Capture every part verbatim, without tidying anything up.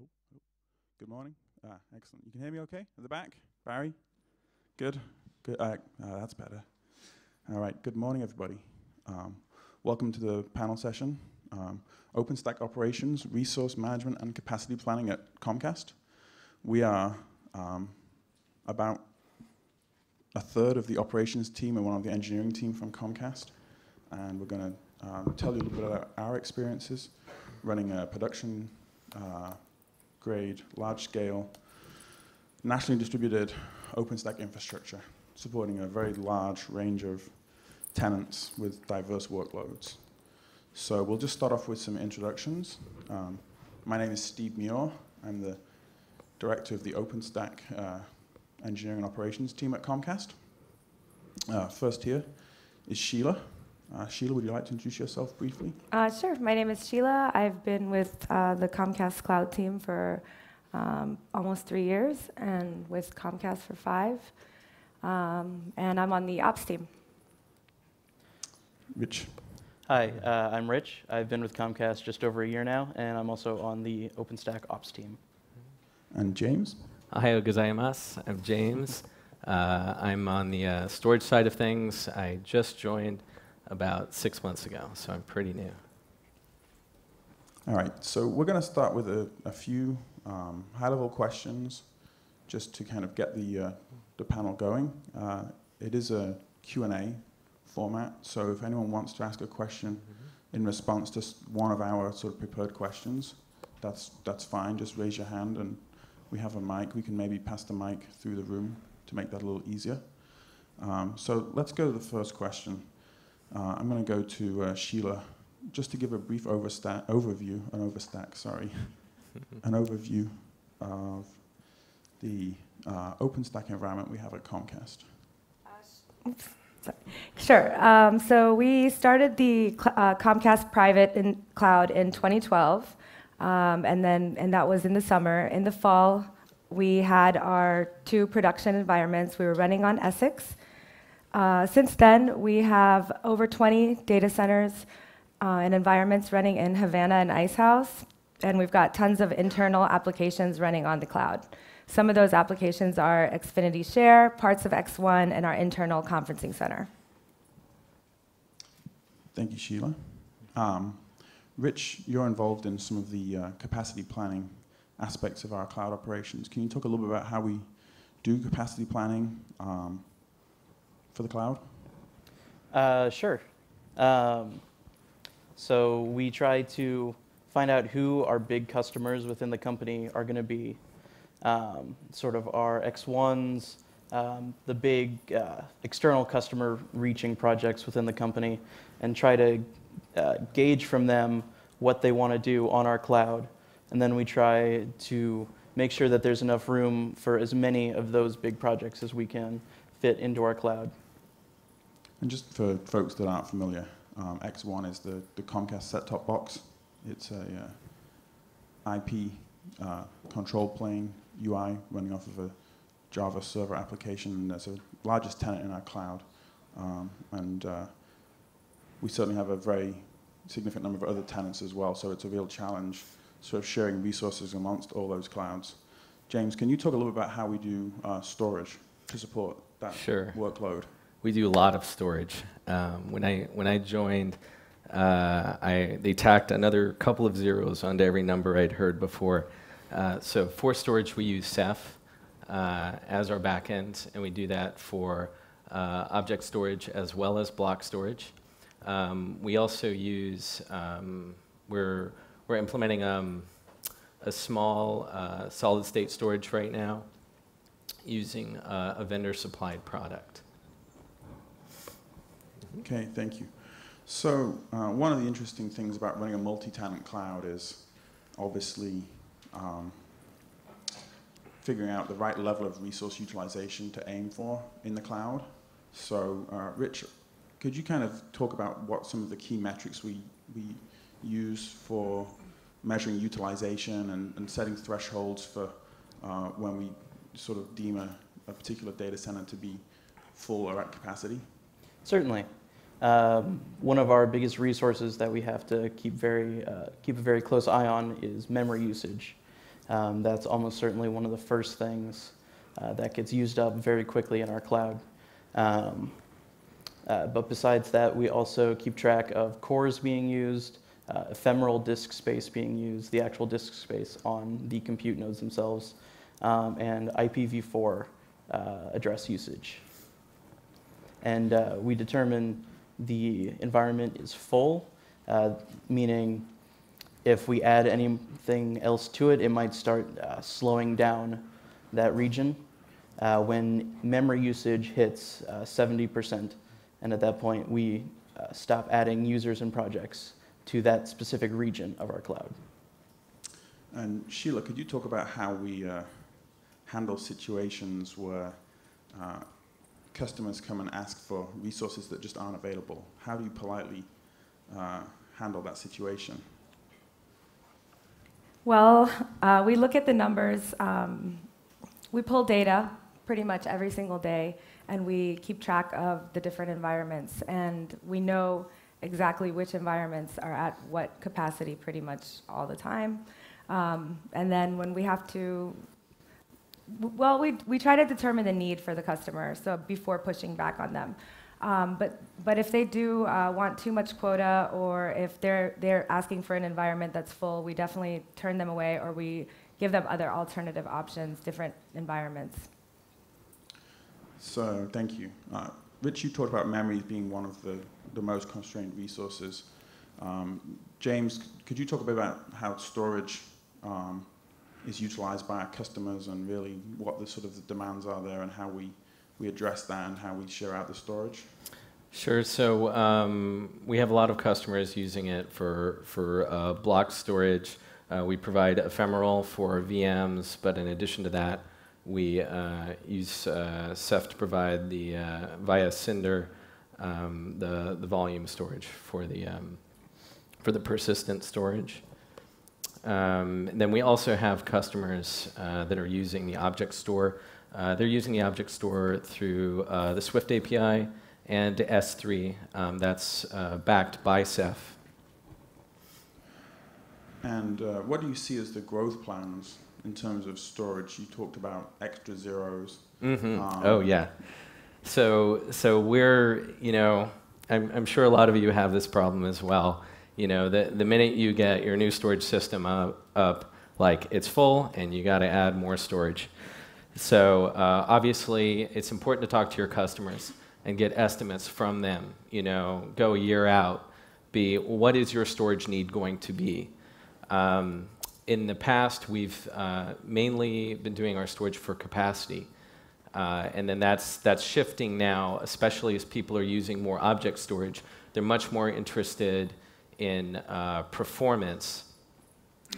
hello, hello. Good morning. Ah, excellent. You can hear me okay? At the back? Barry? Good? Good. Uh, uh, that's better. All right. Good morning, everybody. Um, welcome to the panel session, um, OpenStack Operations, Resource Management, and Capacity Planning at Comcast. We are um, about a third of the operations team and one of the engineering team from Comcast, and we're going to um, tell you a little bit about our experiences running a production uh, grade, large-scale, nationally distributed OpenStack infrastructure, supporting a very large range of tenants with diverse workloads. So we'll just start off with some introductions. Um, my name is Steve Muir. I'm the director of the OpenStack uh, engineering and operations team at Comcast. Uh, first here is Shilla. Uh, Shilla, would you like to introduce yourself briefly? Uh, sure. My name is Shilla. I've been with uh, the Comcast Cloud team for um, almost three years and with Comcast for five. Um, and I'm on the ops team. Rich. Hi, uh, I'm Rich. I've been with Comcast just over a year now, and I'm also on the OpenStack ops team. And James. Ohio gozaimasu. I'm James. Uh, I'm on the uh, storage side of things. I just joined about six months ago, so I'm pretty new. All right, so we're going to start with a, a few um, high-level questions just to kind of get the, uh, the panel going. Uh, it is a Q and A format, so if anyone wants to ask a question mm-hmm. in response to one of our sort of prepared questions, that's, that's fine. Just raise your hand, and we have a mic. We can maybe pass the mic through the room to make that a little easier. Um, so let's go to the first question. Uh, I'm going to go to uh, Shilla, just to give a brief oversta overview, an overstack, sorry, an overview of the uh, OpenStack environment we have at Comcast. Uh, sorry. Sure. Um, so we started the uh, Comcast private in cloud in twenty twelve, um, and then and that was in the summer. In the fall, we had our two production environments. We were running on Essex. Uh, since then, we have over twenty data centers uh, and environments running in Havana and Icehouse, and we've got tons of internal applications running on the cloud. Some of those applications are Xfinity Share, parts of X one, and our internal conferencing center. Thank you, Shilla. Um, Rich, you're involved in some of the uh, capacity planning aspects of our cloud operations. Can you talk a little bit about how we do capacity planning um, for the cloud? Uh, sure. Um, so we try to find out who our big customers within the company are going to be, um, sort of our X ones, um, the big uh, external customer reaching projects within the company, and try to uh, gauge from them what they want to do on our cloud. And then we try to make sure that there's enough room for as many of those big projects as we can fit into our cloud. And just for folks that aren't familiar, um, X one is the, the Comcast set-top box. It's a uh, I P uh, control plane U I running off of a Java server application that's the largest tenant in our cloud. Um, and uh, we certainly have a very significant number of other tenants as well, so it's a real challenge sort of sharing resources amongst all those clouds. James, can you talk a little about how we do uh, storage to support that sure. workload? We do a lot of storage. Um, when I when I joined, uh, I they tacked another couple of zeros onto every number I'd heard before. Uh, so for storage, we use Ceph uh, as our backend, and we do that for uh, object storage as well as block storage. Um, we also use um, we're we're implementing um, a small uh, solid state storage right now, using uh, a vendor-supplied product. Okay, thank you. So uh, one of the interesting things about running a multi-tenant cloud is obviously um, figuring out the right level of resource utilization to aim for in the cloud. So uh, Rich, could you kind of talk about what some of the key metrics we, we use for measuring utilization and, and setting thresholds for uh, when we sort of deem a, a particular data center to be full or at capacity? Certainly. Um, one of our biggest resources that we have to keep very, uh, keep a very close eye on is memory usage. Um, that's almost certainly one of the first things uh, that gets used up very quickly in our cloud. Um, uh, but besides that, we also keep track of cores being used, uh, ephemeral disk space being used, the actual disk space on the compute nodes themselves, um, and I P v four uh, address usage. And uh, we determine the environment is full, uh, meaning if we add anything else to it, it might start uh, slowing down that region uh, when memory usage hits uh, seventy percent. And at that point, we uh, stop adding users and projects to that specific region of our cloud. And Shilla, could you talk about how we uh, handle situations where uh, customers come and ask for resources that just aren't available? How do you politely uh, handle that situation? Well, uh, we look at the numbers. Um, we pull data pretty much every single day, and we keep track of the different environments. And we know exactly which environments are at what capacity pretty much all the time. Um, and then when we have to, well, we, we try to determine the need for the customer so before pushing back on them. Um, but, but if they do uh, want too much quota, or if they're, they're asking for an environment that's full, we definitely turn them away, or we give them other alternative options, different environments. So, thank you. Uh, Rich, you talked about memory being one of the, the most constrained resources. Um, James, could you talk a bit about how storage um, is utilized by our customers, and really what the sort of the demands are there, and how we we address that and how we share out the storage? Sure, so um, we have a lot of customers using it for, for uh, block storage. Uh, we provide ephemeral for V Ms, but in addition to that, we uh, use uh, Ceph to provide the, uh, via Cinder, um, the, the volume storage for the, um, for the persistent storage. Um, and then we also have customers uh, that are using the object store. Uh, they're using the object store through uh, the Swift A P I and S three. Um, that's uh, backed by Ceph. And uh, what do you see as the growth plans in terms of storage? You talked about extra zeros. Mm-hmm. um, oh, yeah. So, so we're, you know, I'm, I'm sure a lot of you have this problem as well. You know, the, the minute you get your new storage system up, up like, it's full, and you got to add more storage. So uh, obviously, it's important to talk to your customers and get estimates from them. You know, go a year out. Be, what is your storage need going to be? Um, in the past, we've uh, mainly been doing our storage for capacity, uh, and then that's that's shifting now, especially as people are using more object storage. They're much more interested in uh, performance.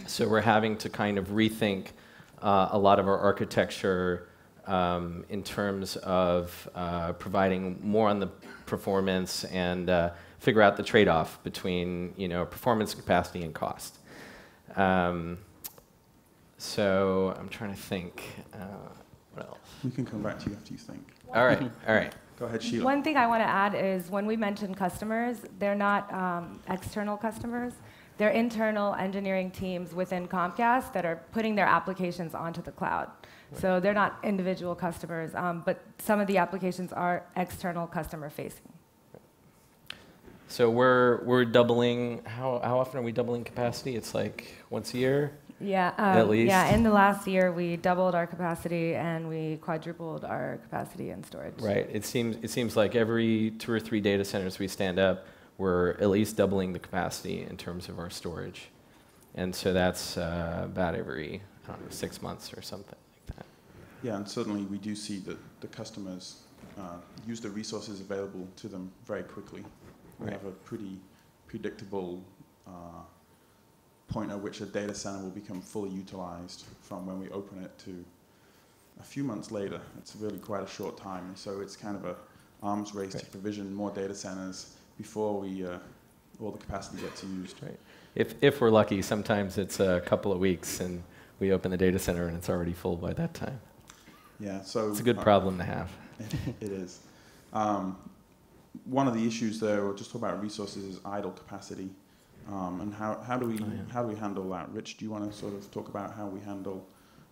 So we're having to kind of rethink Uh, a lot of our architecture um, in terms of uh, providing more on the performance, and uh, figure out the trade-off between, you know, performance, capacity, and cost. Um, so I'm trying to think. Uh, what else? We can come back to you after you think. All right. All right. Go ahead, Shilla. One thing I want to add is when we mention customers, they're not um, external customers. They're internal engineering teams within Comcast that are putting their applications onto the cloud. Right. So they're not individual customers, um, but some of the applications are external customer facing. So we're, we're doubling, how, how often are we doubling capacity? It's like once a year? Yeah, um, at least. Yeah, in the last year we doubled our capacity, and we quadrupled our capacity in storage. Right, it seems, it seems like every two or three data centers we stand up, we're at least doubling the capacity in terms of our storage. And so that's uh, about every, I don't know, six months or something like that. Yeah, and certainly we do see that the customers uh, use the resources available to them very quickly. We right. have a pretty predictable uh, point at which a data center will become fully utilized from when we open it to a few months later. It's really quite a short time. And so it's kind of an arms race right. to provision more data centers before we, uh, all the capacity gets used. Right. If, if we're lucky, sometimes it's a couple of weeks, and we open the data center, and it's already full by that time. Yeah, so it's a good uh, problem to have. It is. Um, one of the issues, though, we'll just talk about resources, is idle capacity, um, and how, how do we, oh, yeah. how do we handle that? Rich, do you want to sort of talk about how we handle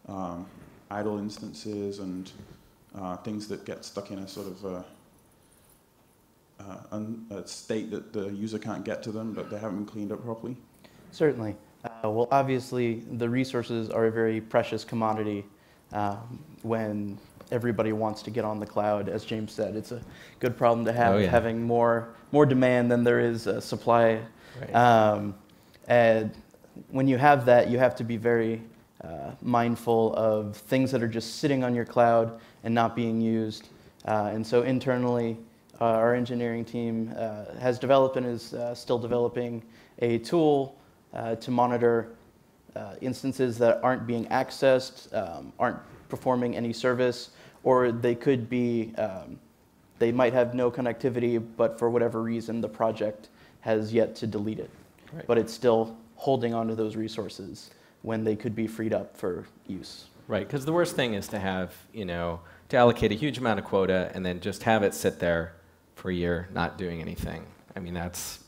um, idle instances and uh, things that get stuck in a sort of a, a, a state that the user can't get to them, but they haven't been cleaned up properly? Certainly. Uh, well, obviously, the resources are a very precious commodity uh, when everybody wants to get on the cloud. As James said, it's a good problem to have, oh, yeah. having more more demand than there is uh, supply. Right. Um, and when you have that, you have to be very uh, mindful of things that are just sitting on your cloud and not being used. Uh, and so internally, uh, our engineering team uh, has developed and is uh, still developing a tool uh, to monitor uh, instances that aren't being accessed, um, aren't performing any service, or they could be, um, they might have no connectivity, but for whatever reason, the project has yet to delete it. Right. But it's still holding onto those resources when they could be freed up for use. Right, because the worst thing is to have, you know, to allocate a huge amount of quota and then just have it sit there for a year not doing anything. I mean, that's,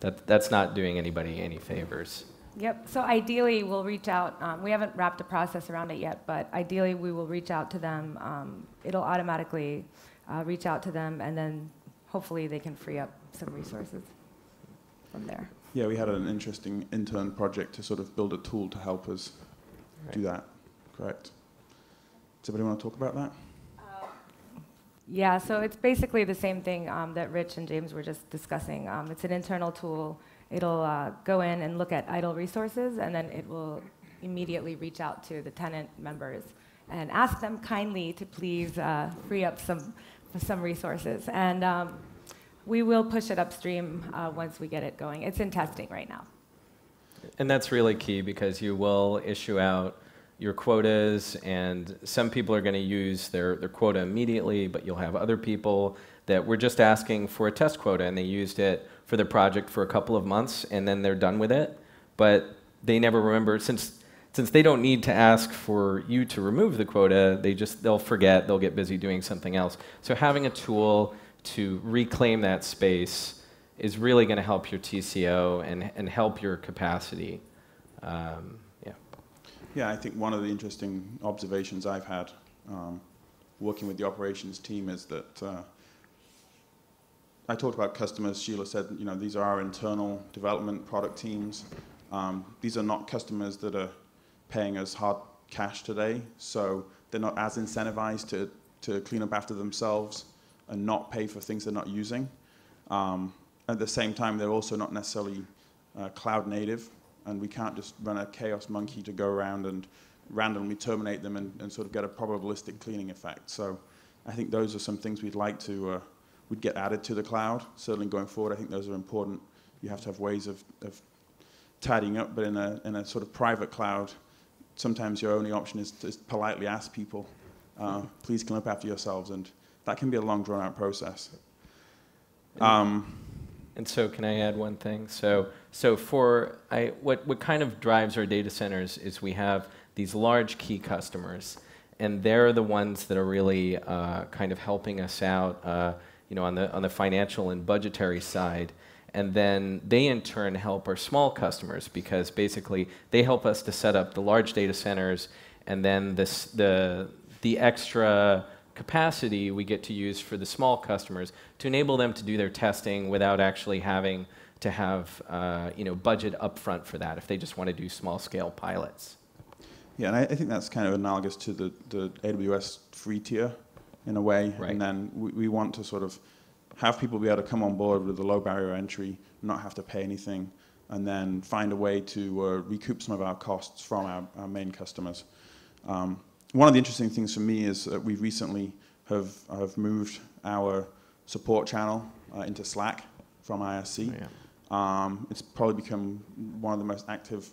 that, that's not doing anybody any favors. Yep, so ideally we'll reach out. Um, we haven't wrapped a process around it yet, but ideally we will reach out to them. Um, it'll automatically uh, reach out to them, and then hopefully they can free up some resources from there. Yeah, we had an interesting intern project to sort of build a tool to help us right. do that. Correct. Does anybody want to talk about that? Yeah, so it's basically the same thing um, that Rich and James were just discussing. Um, it's an internal tool. It'll uh, go in and look at idle resources, and then it will immediately reach out to the tenant members and ask them kindly to please uh, free up some, some resources. And um, we will push it upstream uh, once we get it going. It's in testing right now. And that's really key, because you will issue out your quotas, and some people are going to use their, their quota immediately, but you'll have other people that were just asking for a test quota, and they used it for their project for a couple of months, and then they're done with it. But they never remember, since, since they don't need to ask for you to remove the quota, they just, they'll forget, they'll get busy doing something else. So having a tool to reclaim that space is really going to help your T C O and, and help your capacity. Um, Yeah, I think one of the interesting observations I've had um, working with the operations team is that uh, I talked about customers. Shilla said, you know, these are our internal development product teams. Um, these are not customers that are paying us hard cash today, so they're not as incentivized to, to clean up after themselves and not pay for things they're not using. Um, at the same time, they're also not necessarily uh, cloud native. And we can't just run a chaos monkey to go around and randomly terminate them and, and sort of get a probabilistic cleaning effect. So I think those are some things we'd like to, uh, would get added to the cloud. Certainly going forward, I think those are important. You have to have ways of, of tidying up, but in a, in a sort of private cloud, sometimes your only option is to politely ask people, uh, please clean up after yourselves, and that can be a long, drawn-out process. Um, And so can I add one thing? So, so for I, what, what kind of drives our data centers is we have these large key customers, and they're the ones that are really uh, kind of helping us out uh, you know, on the, on the financial and budgetary side. And then they in turn help our small customers, because basically they help us to set up the large data centers, and then this, the, the extra capacity we get to use for the small customers to enable them to do their testing without actually having to have uh, you know, budget upfront for that if they just want to do small-scale pilots. Yeah, and I, I think that's kind of analogous to the, the A W S free tier in a way. Right. And then we, we want to sort of have people be able to come on board with a low barrier entry, not have to pay anything, and then find a way to uh, recoup some of our costs from our, our main customers. Um, One of the interesting things for me is that we recently have, have moved our support channel uh, into Slack from I R C. Oh, yeah. um, it's probably become one of the most active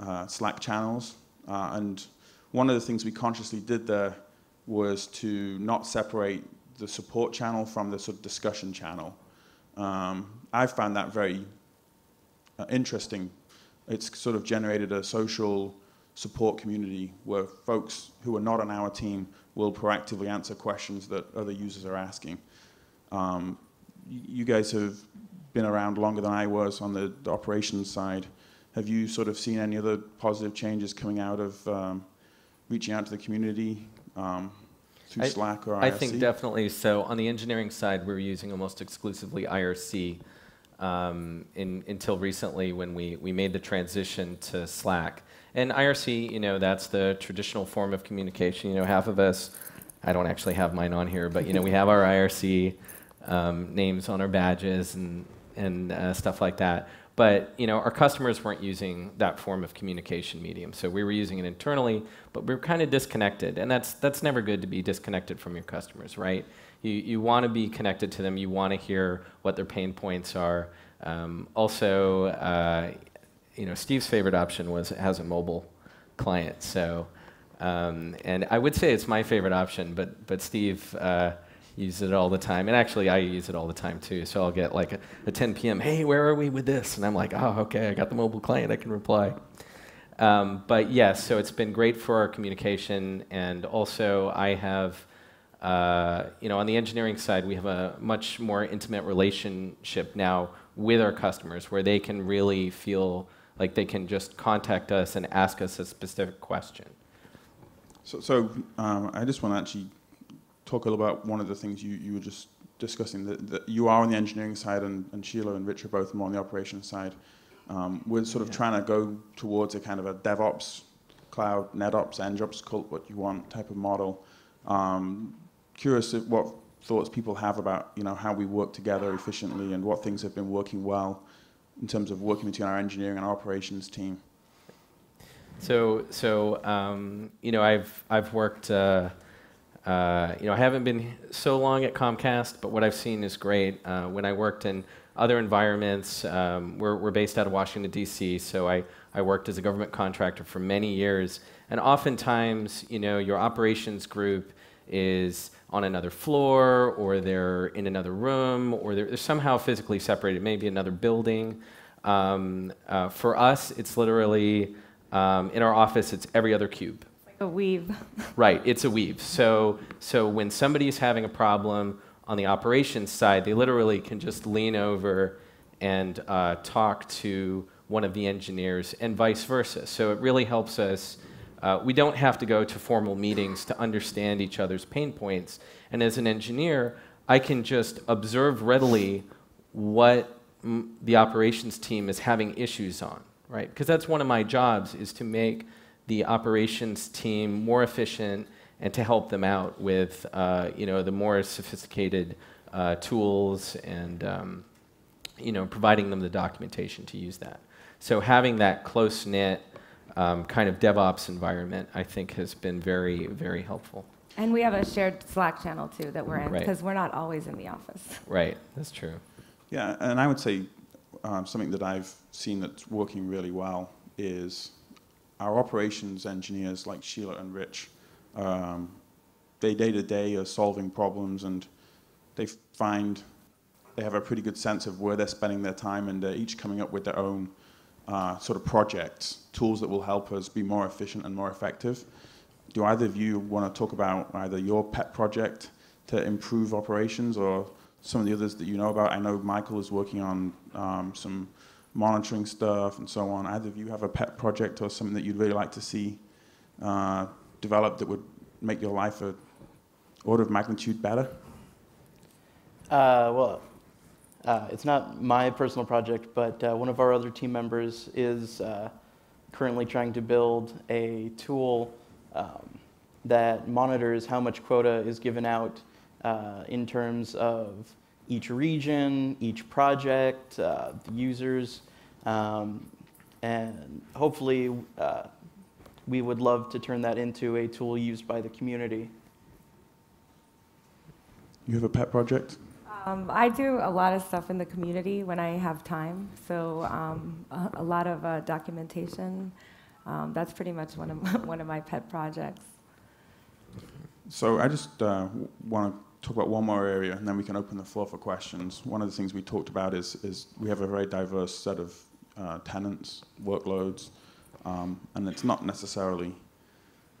uh, Slack channels. Uh, and one of the things we consciously did there was to not separate the support channel from the sort of discussion channel. Um, I found that very uh, interesting. It's sort of generated a social support community where folks who are not on our team will proactively answer questions that other users are asking. Um, you guys have been around longer than I was on the, the operations side. Have you sort of seen any other positive changes coming out of um, reaching out to the community um, through I, Slack or I R C? I think definitely. So on the engineering side, we're using almost exclusively I R C um, in, until recently when we, we made the transition to Slack. And I R C, you know, that's the traditional form of communication. You know, half of us, I don't actually have mine on here, but, you know, we have our I R C um, names on our badges and, and uh, stuff like that. But, you know, our customers weren't using that form of communication medium. So we were using it internally, but we were kind of disconnected. And that's, that's never good to be disconnected from your customers, right? You, you want to be connected to them. You want to hear what their pain points are. Um, also, uh, you know, Steve's favorite option was it has a mobile client. So, um, and I would say it's my favorite option, but, but Steve... Uh, use it all the time, and actually I use it all the time too, so I'll get like a, a ten P M, hey, where are we with this? And I'm like, oh, okay, I got the mobile client, I can reply. Um, but yes, so it's been great for our communication, and also I have, uh, you know, on the engineering side, we have a much more intimate relationship now with our customers, where they can really feel like they can just contact us and ask us a specific question. So, so um, I just want to actually talk a little about one of the things you, you were just discussing, that, that you are on the engineering side, and, and Shilla and Rich are both more on the operations side. Um, we're sort of yeah. trying to go towards a kind of a DevOps, cloud, NetOps, EndOps, call it what you want type of model. Um, curious what thoughts people have about, you know, how we work together efficiently and what things have been working well in terms of working between our engineering and our operations team. So, so um, you know, I've, I've worked... Uh, Uh, you know, I haven't been so long at Comcast, but what I've seen is great. Uh, when I worked in other environments, um, we're, we're based out of Washington, D C, so I, I worked as a government contractor for many years. And oftentimes, you know, your operations group is on another floor, or they're in another room, or they're, they're somehow physically separated, maybe another building. Um, uh, for us, it's literally, um, in our office, it's every other cube. A weave. Right, it's a weave. So, so when somebody is having a problem on the operations side, they literally can just lean over and uh, talk to one of the engineers and vice versa. So it really helps us. Uh, we don't have to go to formal meetings to understand each other's pain points. And as an engineer, I can just observe readily what m the operations team is having issues on, right? Because that's one of my jobs, is to make the operations team more efficient and to help them out with uh, you know, the more sophisticated uh, tools and um, you know, providing them the documentation to use that. So having that close-knit um, kind of DevOps environment, I think, has been very, very helpful. And we have a shared Slack channel too that we're in, because right. we're not always in the office. Right, that's true. Yeah, and I would say um, something that I've seen that's working really well is our operations engineers, like Shilla and Rich, um, they day-to-day are solving problems, and they find they have a pretty good sense of where they're spending their time, and they're each coming up with their own uh, sort of projects, tools that will help us be more efficient and more effective. Do either of you want to talk about either your pet project to improve operations or some of the others that you know about? I know Michael is working on um, some monitoring stuff and so on. Either of you have a pet project or something that you'd really like to see uh, developed that would make your life an order of magnitude better? Uh, well, uh, it's not my personal project, but uh, one of our other team members is uh, currently trying to build a tool um, that monitors how much quota is given out uh, in terms of each region, each project, uh, the users, um, and hopefully uh, we would love to turn that into a tool used by the community. You have a pet project? Um, I do a lot of stuff in the community when I have time, so um, a, a lot of uh, documentation. Um, that's pretty much one of, one of my pet projects. So I just uh, want to talk about one more area, and then we can open the floor for questions. One of the things we talked about is, is we have a very diverse set of uh, tenants, workloads, um, and it's not necessarily,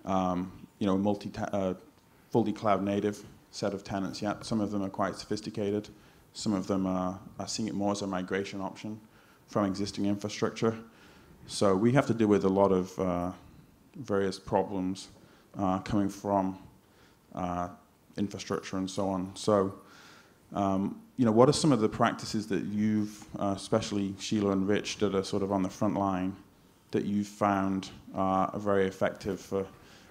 um, you know, multi uh, fully cloud native set of tenants yet. Some of them are quite sophisticated. Some of them are, are seeing it more as a migration option from existing infrastructure. So we have to deal with a lot of uh, various problems uh, coming from uh, infrastructure and so on. So, um, you know, what are some of the practices that you've, uh, especially Shilla and Rich, that are sort of on the front line, that you've found uh, are very effective for,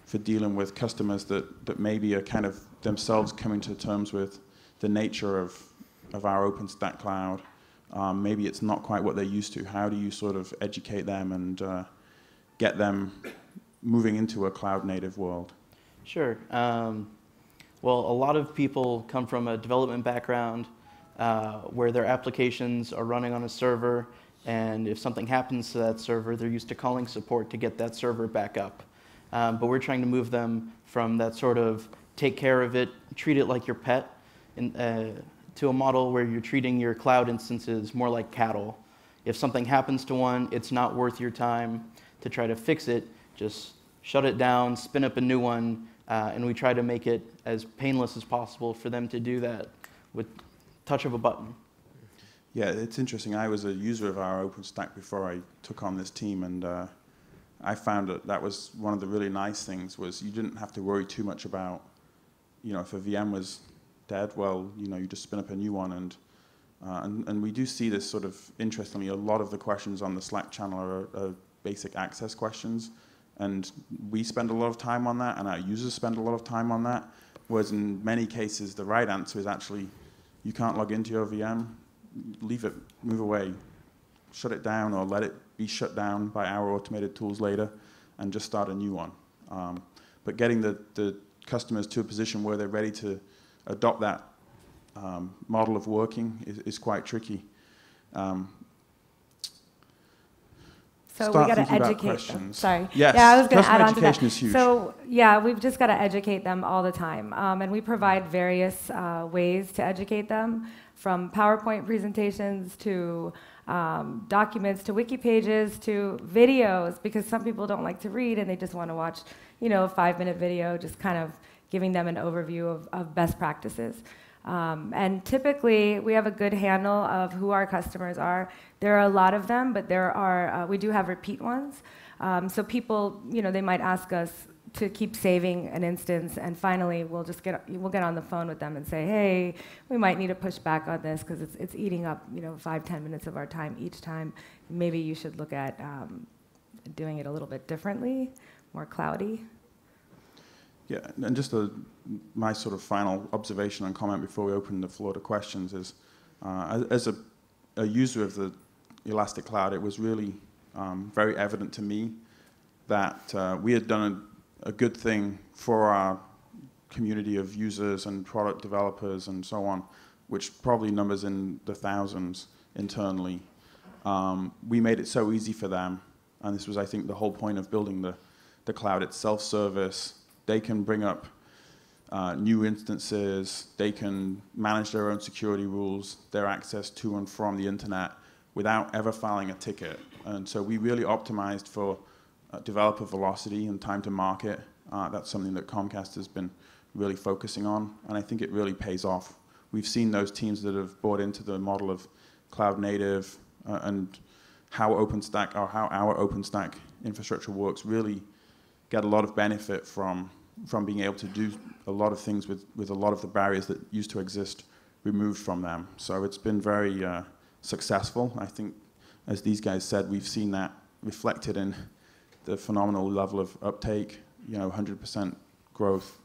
for dealing with customers that, that maybe are kind of themselves coming to terms with the nature of, of our OpenStack cloud? Um, maybe it's not quite what they're used to. How do you sort of educate them and uh, get them moving into a cloud-native world? Sure. Um, well, a lot of people come from a development background uh, where their applications are running on a server, and if something happens to that server, they're used to calling support to get that server back up. Um, but we're trying to move them from that sort of take care of it, treat it like your pet, in, uh, to a model where you're treating your cloud instances more like cattle. If something happens to one, it's not worth your time to try to fix it. Just shut it down, spin up a new one, uh, and we try to make it as painless as possible for them to do that with touch of a button. Yeah, it's interesting. I was a user of our OpenStack before I took on this team, and uh, I found that that was one of the really nice things, was you didn't have to worry too much about, you know, if a V M was dead, well, you know, you just spin up a new one. And, uh, and, and we do see this sort of, interestingly, a lot of the questions on the Slack channel are, are basic access questions, and we spend a lot of time on that, and our users spend a lot of time on that, whereas in many cases, the right answer is actually, you can't log into your V M. Leave it, move away, shut it down, or let it be shut down by our automated tools later, and just start a new one. Um, but getting the, the customers to a position where they're ready to adopt that um, model of working is, is quite tricky. Um, So Start we got to educate them. Sorry. Yes. Yeah, I was going to add on to that. Is huge. So yeah, we've just got to educate them all the time, um, and we provide various uh, ways to educate them, from PowerPoint presentations to um, documents to wiki pages to videos, because some people don't like to read and they just want to watch, you know, a five-minute video, just kind of giving them an overview of, of best practices. Um, and typically, we have a good handle of who our customers are. There are a lot of them, but there are uh, we do have repeat ones. Um, so people, you know, they might ask us to keep saving an instance, and finally, we'll just get we'll get on the phone with them and say, hey, we might need to push back on this because it's it's eating up, you know, five ten minutes of our time each time. Maybe you should look at um, doing it a little bit differently, more cloudy. Yeah, and just a, my sort of final observation and comment before we open the floor to questions is, uh, as a, a user of the Elastic Cloud, it was really um, very evident to me that uh, we had done a, a good thing for our community of users and product developers and so on, which probably numbers in the thousands internally. Um, we made it so easy for them, and this was, I think, the whole point of building the, the cloud. It's self-service. They can bring up uh, new instances. They can manage their own security rules, their access to and from the internet, without ever filing a ticket. And so we really optimized for uh, developer velocity and time to market. Uh, that's something that Comcast has been really focusing on, and I think it really pays off. We've seen those teams that have bought into the model of cloud native uh, and how OpenStack, or how our OpenStack infrastructure works, really get a lot of benefit from, from being able to do a lot of things with, with a lot of the barriers that used to exist removed from them. So it's been very uh, successful. I think, as these guys said, we've seen that reflected in the phenomenal level of uptake, you know, one hundred percent growth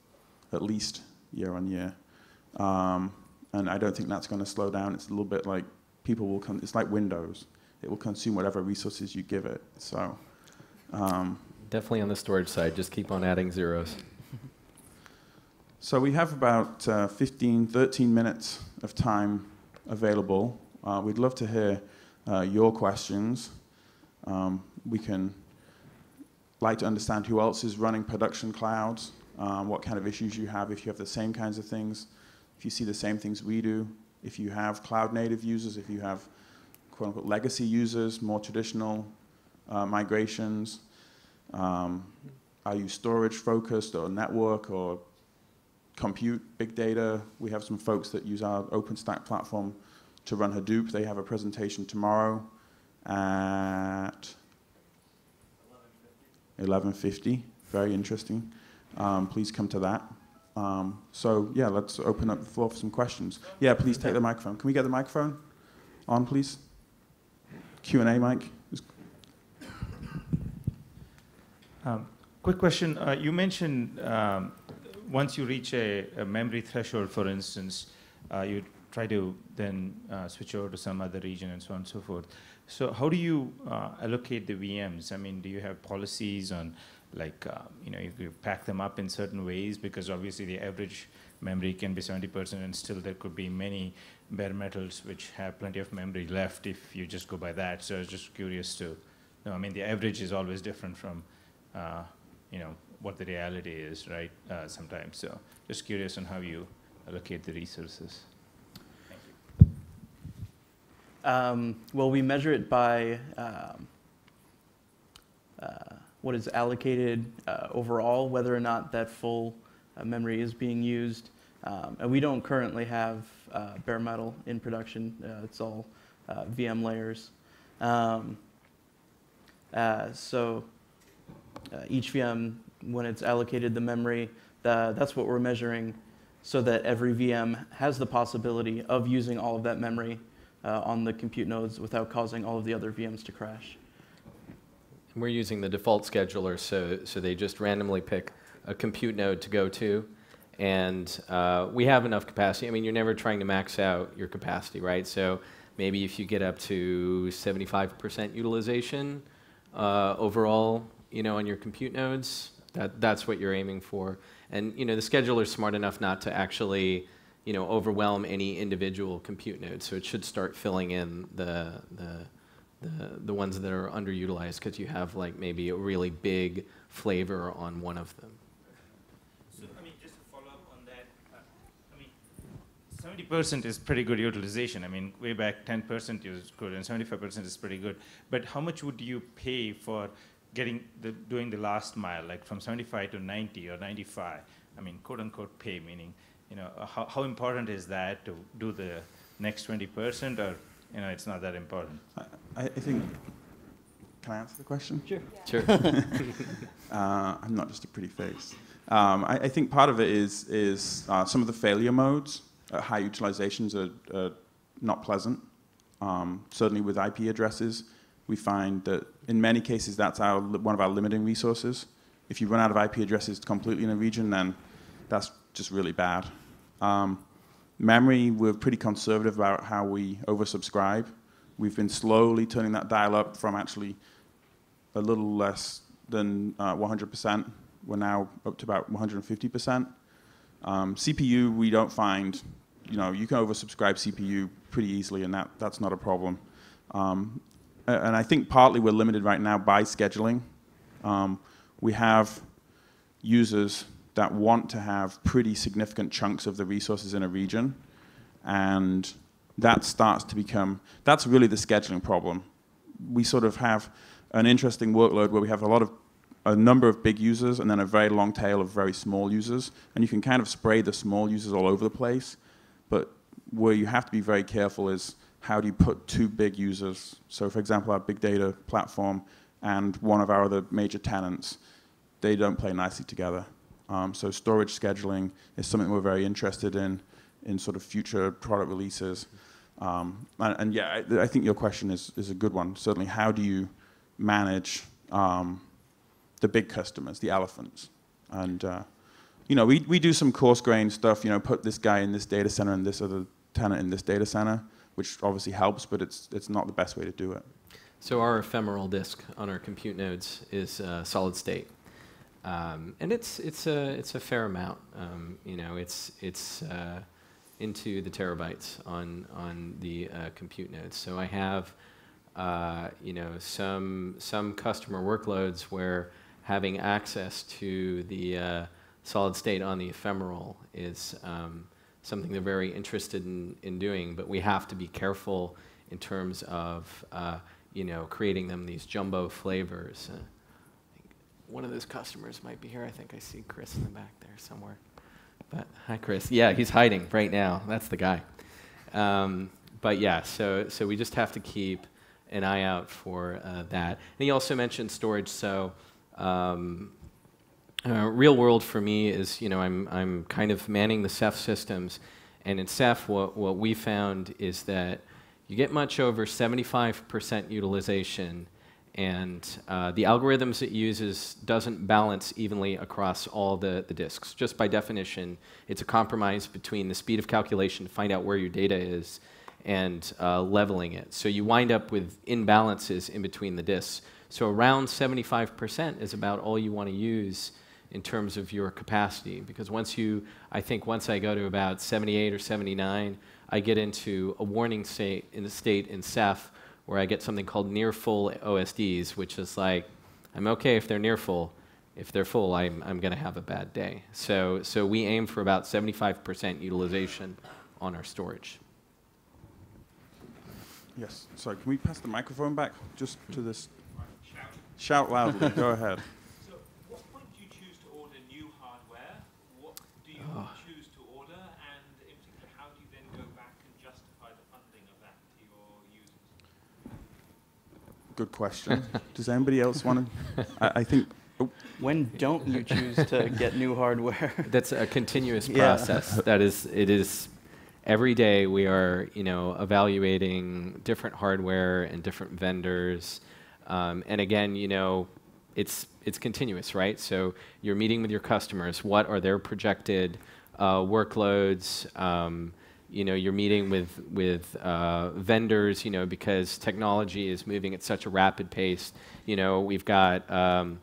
at least year on year. Um, and I don't think that's going to slow down. It's a little bit like people will come, it's like Windows. It will consume whatever resources you give it. So. Um, Definitely on the storage side, just keep on adding zeros. So we have about uh, fifteen, thirteen minutes of time available. Uh, we'd love to hear uh, your questions. Um, we can like to understand who else is running production clouds, um, what kind of issues you have, if you have the same kinds of things, if you see the same things we do, if you have cloud native users, if you have quote unquote legacy users, more traditional uh, migrations. Um, are you storage focused or network or compute, big data? We have some folks that use our OpenStack platform to run Hadoop. They have a presentation tomorrow at eleven fifty. Very interesting. um, please come to that. Um, so yeah, let's open up the floor for some questions. Yeah, please take the microphone. Can we get the microphone on, please? Q and A mic. Um, quick question. Uh, you mentioned um, once you reach a, a memory threshold, for instance, uh, you try to then uh, switch over to some other region and so on and so forth. So how do you uh, allocate the V Ms? I mean, do you have policies on, like, uh, you know, if you pack them up in certain ways? Because obviously the average memory can be seventy percent, and still there could be many bare metals which have plenty of memory left if you just go by that. So I was just curious to know. I mean, the average is always different from, uh, you know, what the reality is, right, uh, sometimes. So just curious on how you allocate the resources. Um, well, we measure it by um, uh, what is allocated uh, overall, whether or not that full uh, memory is being used. Um, and we don't currently have uh, bare metal in production. Uh, it's all uh, V M layers. Um, uh, so uh, each V M, when it's allocated the memory, the, that's what we're measuring, so that every V M has the possibility of using all of that memory Uh, on the compute nodes without causing all of the other V Ms to crash. We're using the default scheduler, so, so they just randomly pick a compute node to go to. And uh, we have enough capacity. I mean, you're never trying to max out your capacity, right? So maybe if you get up to seventy-five percent utilization uh, overall, you know, on your compute nodes, that, that's what you're aiming for. And, you know, the scheduler's smart enough not to actually you know, overwhelm any individual compute node. So it should start filling in the, the, the, the ones that are underutilized, because you have like maybe a really big flavor on one of them. So, I mean, just to follow up on that, uh, I mean, seventy percent is pretty good utilization. I mean, way back ten percent is good, and seventy-five percent is pretty good. But how much would you pay for getting the, doing the last mile, like from seventy-five to ninety or ninety-five? I mean, quote unquote pay, meaning, you know, how, how important is that to do the next twenty percent, or, you know, it's not that important? I, I think, can I answer the question? Sure. Yeah. Sure. uh, I'm not just a pretty face. Um, I, I think part of it is, is uh, some of the failure modes at high utilizations are, are not pleasant. Um, certainly with I P addresses, we find that in many cases that's our, one of our limiting resources. If you run out of I P addresses completely in a region, then that's just really bad. Um, memory, we're pretty conservative about how we oversubscribe. We've been slowly turning that dial up from actually a little less than uh, one hundred percent. We're now up to about one hundred fifty percent. Um, C P U, we don't find, you know, you can oversubscribe C P U pretty easily, and that, that's not a problem. Um, and I think partly we're limited right now by scheduling. Um, we have users that want to have pretty significant chunks of the resources in a region, and that starts to become, that's really the scheduling problem. We sort of have an interesting workload where we have a lot of, a number of big users and then a very long tail of very small users, and you can kind of spray the small users all over the place, but where you have to be very careful is how do you put two big users, so for example our big data platform and one of our other major tenants, they don't play nicely together. Um, so storage scheduling is something we're very interested in, in sort of future product releases. Um, and, and yeah, I, I think your question is, is a good one. Certainly, how do you manage um, the big customers, the elephants? And, uh, you know, we, we do some coarse-grained stuff, you know, put this guy in this data center and this other tenant in this data center, which obviously helps, but it's, it's not the best way to do it. So our ephemeral disk on our compute nodes is uh, solid state. Um, and it's it's a it's a fair amount, um, you know. It's it's uh, into the terabytes on on the uh, compute nodes. So I have, uh, you know, some some customer workloads where having access to the uh, solid state on the ephemeral is um, something they're very interested in in doing. But we have to be careful in terms of uh, you know, creating them these jumbo flavors. Uh, One of those customers might be here. I think I see Chris in the back there somewhere. But hi, Chris. Yeah, he's hiding right now. That's the guy. Um, but yeah, so so we just have to keep an eye out for uh, that. And he also mentioned storage. So um, Uh, real world for me is, you know, I'm, I'm kind of manning the Ceph systems, and in Ceph what, what we found is that you get much over seventy-five percent utilization, and uh, the algorithms it uses doesn't balance evenly across all the, the disks. Just by definition, it's a compromise between the speed of calculation to find out where your data is and uh, leveling it. So you wind up with imbalances in between the disks. So around seventy-five percent is about all you want to use in terms of your capacity, because once you, I think once I go to about seventy-eight or seventy-nine, I get into a warning state in the state in Ceph where I get something called near full O S Ds, which is like, I'm okay if they're near full. If they're full, I'm, I'm going to have a bad day. So, so we aim for about seventy-five percent utilization on our storage. Yes, sorry, can we pass the microphone back just to this? Shout, Shout loudly, go ahead. Good question. Does anybody else want to? I, I think. Oh. When don't you choose to get new hardware? That's a continuous process. Yeah. That is, it is. Every day we are, you know, evaluating different hardware and different vendors, um, and again, you know, it's it's continuous, right? So you're meeting with your customers. What are their projected uh, workloads? Um, You know, you're meeting with, with uh, vendors, you know, because technology is moving at such a rapid pace. You know, we've got, um,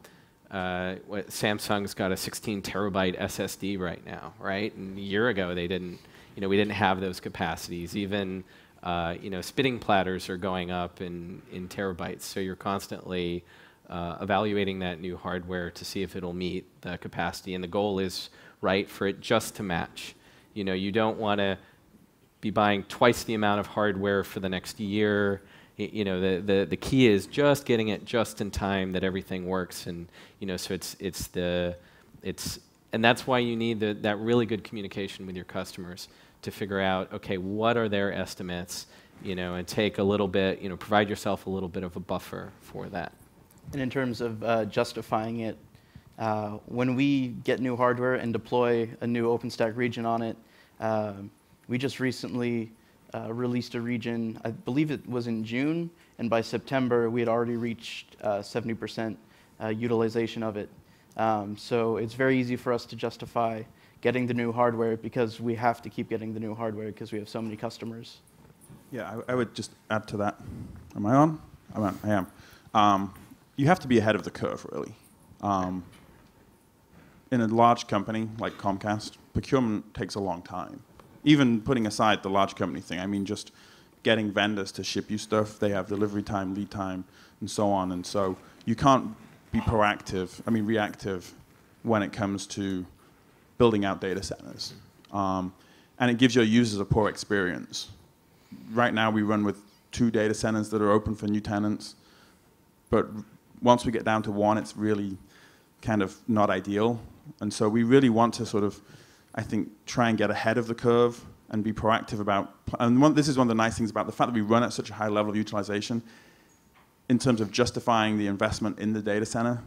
uh, what, Samsung's got a sixteen terabyte S S D right now, right? And a year ago they didn't, you know, we didn't have those capacities. Even, uh, you know, spitting platters are going up in, in terabytes. So you're constantly uh, evaluating that new hardware to see if it'll meet the capacity. And the goal is, right, for it just to match. You know, you don't want to be buying twice the amount of hardware for the next year. Y you know, the, the, the key is just getting it just in time that everything works, and you know, so it's it's the it's and that's why you need the, that really good communication with your customers to figure out, okay, what are their estimates, you know, and take a little bit, you know, provide yourself a little bit of a buffer for that. And in terms of uh, justifying it, uh, when we get new hardware and deploy a new OpenStack region on it. Uh, We just recently uh, released a region, I believe it was in June, and by September we had already reached uh, seventy percent uh, utilization of it. Um, so it's very easy for us to justify getting the new hardware because we have to keep getting the new hardware because we have so many customers. Yeah, I, I would just add to that. Am I on? I'm on. I am. Um, you have to be ahead of the curve, really. Um, in a large company like Comcast, procurement takes a long time. Even putting aside the large company thing, I mean, just getting vendors to ship you stuff, they have delivery time, lead time, and so on. And so you can't be proactive, I mean, reactive when it comes to building out data centers. Um, and it gives your users a poor experience. Right now, we run with two data centers that are open for new tenants. But once we get down to one, it's really kind of not ideal. And so we really want to sort of, I think, try and get ahead of the curve and be proactive about, and one, this is one of the nice things about the fact that we run at such a high level of utilization in terms of justifying the investment in the data center.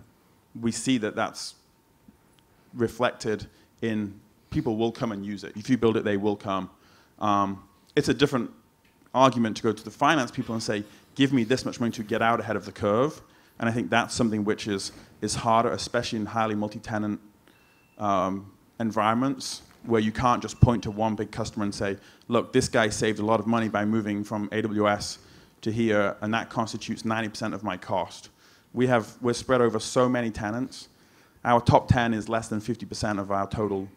We see that that's reflected in people will come and use it. If you build it, they will come. Um, it's a different argument to go to the finance people and say, give me this much money to get out ahead of the curve. And I think that's something which is, is harder, especially in highly multi-tenant um, environments where you can't just point to one big customer and say, look, this guy saved a lot of money by moving from A W S to here, and that constitutes ninety percent of my cost. We have, we're spread over so many tenants. Our top ten is less than fifty percent of our total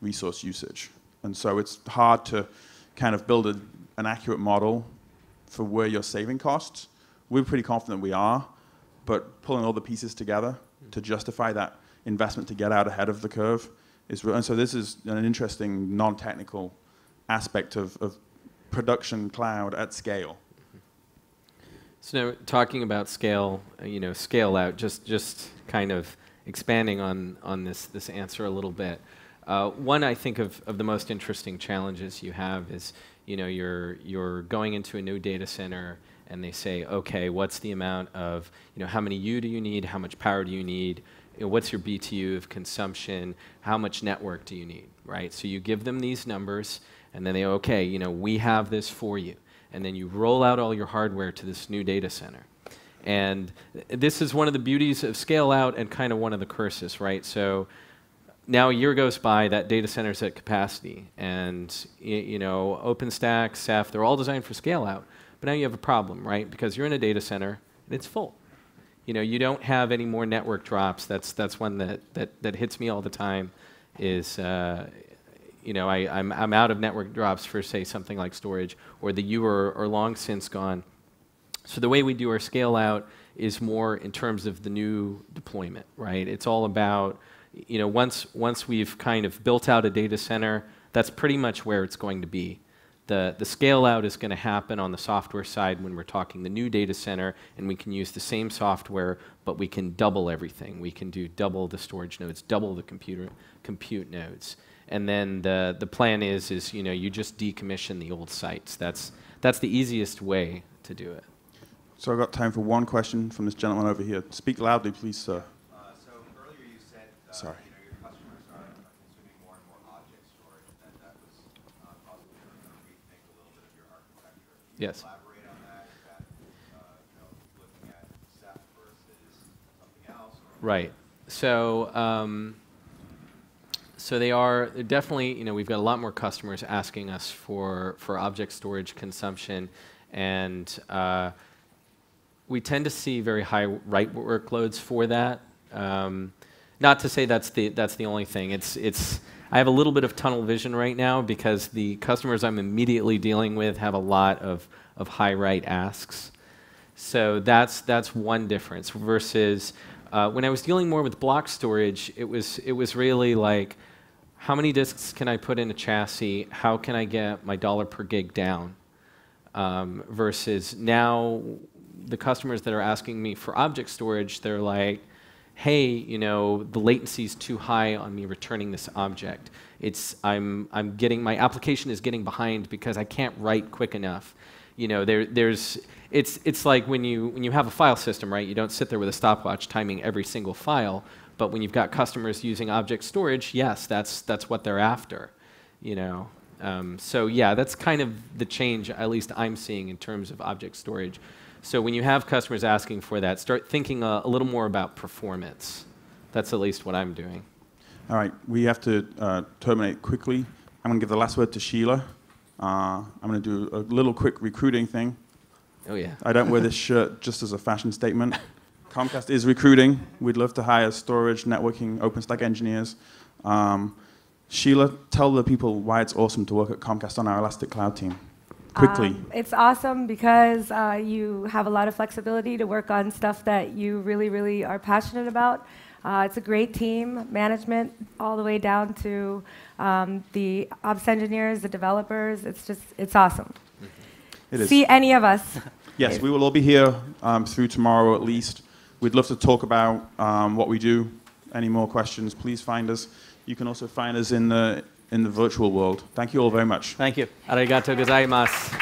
resource usage. And so it's hard to kind of build a, an accurate model for where you're saving costs. We're pretty confident we are, but pulling all the pieces together to justify that investment to get out ahead of the curve. And so this is an interesting non-technical aspect of, of production cloud at scale. So now, talking about scale, you know, scale out, just, just kind of expanding on, on this, this answer a little bit. Uh, one, I think, of, of the most interesting challenges you have is, you know, you're, you're going into a new data center and they say, okay, what's the amount of, you know, how many U do you need, how much power do you need, you know, what's your B T U of consumption, how much network do you need, right? So you give them these numbers, and then they go, okay, you know, we have this for you. And then you roll out all your hardware to this new data center. And this is one of the beauties of scale out and kind of one of the curses, right? So now a year goes by, that data center's at capacity. And you know, OpenStack, Ceph, they're all designed for scale out. But now you have a problem, right? Because you're in a data center and it's full. You know, you don't have any more network drops. That's, that's one that, that, that hits me all the time is, uh, you know, I, I'm, I'm out of network drops for, say, something like storage or the U are, are long since gone. So the way we do our scale out is more in terms of the new deployment, right? It's all about, you know, once, once we've kind of built out a data center, that's pretty much where it's going to be. The, the scale out is going to happen on the software side when we're talking the new data center, and we can use the same software, but we can double everything. We can do double the storage nodes, double the computer compute nodes. And then the, the plan is, is, you know, you just decommission the old sites. That's, that's the easiest way to do it. So I've got time for one question from this gentleman over here. Speak loudly, please, sir. Uh, so earlier you said uh, Sorry. You know, your customers are consuming more and more object storage, and that, that was uh, possibly going to rethink a little bit of your architecture. Can you yes. elaborate on that? Is that uh, you know, looking at Ceph versus something else? Or right. So, um, so they are definitely, you know, we've got a lot more customers asking us for, for object storage consumption, and uh, we tend to see very high write workloads for that. Um, not to say that's the that's the only thing. It's it's. I have a little bit of tunnel vision right now because the customers I'm immediately dealing with have a lot of of high write asks. So that's that's one difference versus uh, when I was dealing more with block storage. It was it was really like, how many disks can I put in a chassis? How can I get my dollar per gig down? Um, versus now. The customers that are asking me for object storage, they're like, hey, you know, the latency's too high on me returning this object. It's, I'm, I'm getting, my application is getting behind because I can't write quick enough. You know, there, there's, it's, it's like when you, when you have a file system, right? You don't sit there with a stopwatch timing every single file, but when you've got customers using object storage, yes, that's, that's what they're after, you know? Um, so yeah, that's kind of the change, at least I'm seeing in terms of object storage. So when you have customers asking for that, start thinking a, a little more about performance. That's at least what I'm doing. All right, we have to uh, terminate quickly. I'm going to give the last word to Shilla. Uh, I'm going to do a little quick recruiting thing. Oh, yeah. I don't wear this shirt just as a fashion statement. Comcast is recruiting. We'd love to hire storage, networking, OpenStack engineers. Um, Shilla, tell the people why it's awesome to work at Comcast on our Elastic Cloud team. Quickly. Um, it's awesome because uh, you have a lot of flexibility to work on stuff that you really, really are passionate about. Uh, it's a great team, management, all the way down to um, the ops engineers, the developers. It's just, it's awesome. It is. See any of us. Yes, we will all be here um, through tomorrow at least. We'd love to talk about um, what we do. Any more questions, please find us. You can also find us in the in the virtual world. Thank you all very much. Thank you. Arigatou gozaimasu.